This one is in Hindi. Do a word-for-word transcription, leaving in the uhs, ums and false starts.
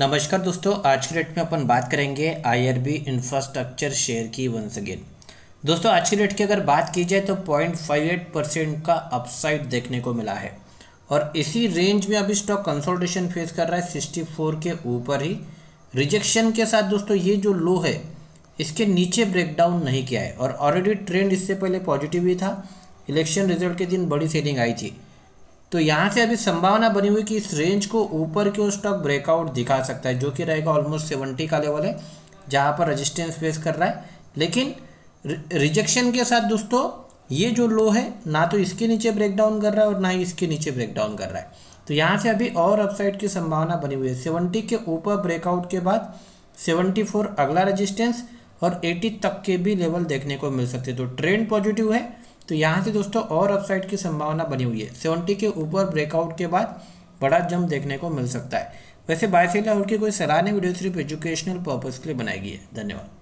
नमस्कार दोस्तों, आज के डेट में अपन बात करेंगे आईआरबी इंफ्रास्ट्रक्चर शेयर की वंस अगेन। दोस्तों आज के डेट की अगर बात की जाए तो पॉइंट फाइव एट परसेंट का अपसाइड देखने को मिला है और इसी रेंज में अभी स्टॉक कंसोलिडेशन फेस कर रहा है सिक्सटी फोर के ऊपर ही रिजेक्शन के साथ। दोस्तों ये जो लो है इसके नीचे ब्रेकडाउन नहीं किया है और ऑलरेडी ट्रेंड इससे पहले पॉजिटिव ही था, इलेक्शन रिजल्ट के दिन बड़ी सेलिंग आई थी, तो यहाँ से अभी संभावना बनी हुई कि इस रेंज को ऊपर की ओर स्टॉक ब्रेकआउट दिखा सकता है, जो कि रहेगा ऑलमोस्ट सेवेंटी का लेवल है जहाँ पर रेजिस्टेंस फेस कर रहा है। लेकिन रिजेक्शन के साथ दोस्तों ये जो लो है ना तो इसके नीचे ब्रेकडाउन कर रहा है और ना ही इसके नीचे ब्रेकडाउन कर रहा है, तो यहाँ से अभी और अपसाइड की संभावना बनी हुई है। सेवेंटी के ऊपर ब्रेकआउट के बाद सेवेंटी फोर अगला रजिस्टेंस और एटी तक के भी लेवल देखने को मिल सकते हैं, तो ट्रेंड पॉजिटिव है तो यहाँ से दोस्तों और अपसाइड की संभावना बनी हुई है। सेवेंटी के ऊपर ब्रेकआउट के बाद बड़ा जंप देखने को मिल सकता है। वैसे बाय सेल और की कोई सलाह नहीं, वीडियो सिर्फ एजुकेशनल पर्पज़ के लिए बनाई गई है। धन्यवाद।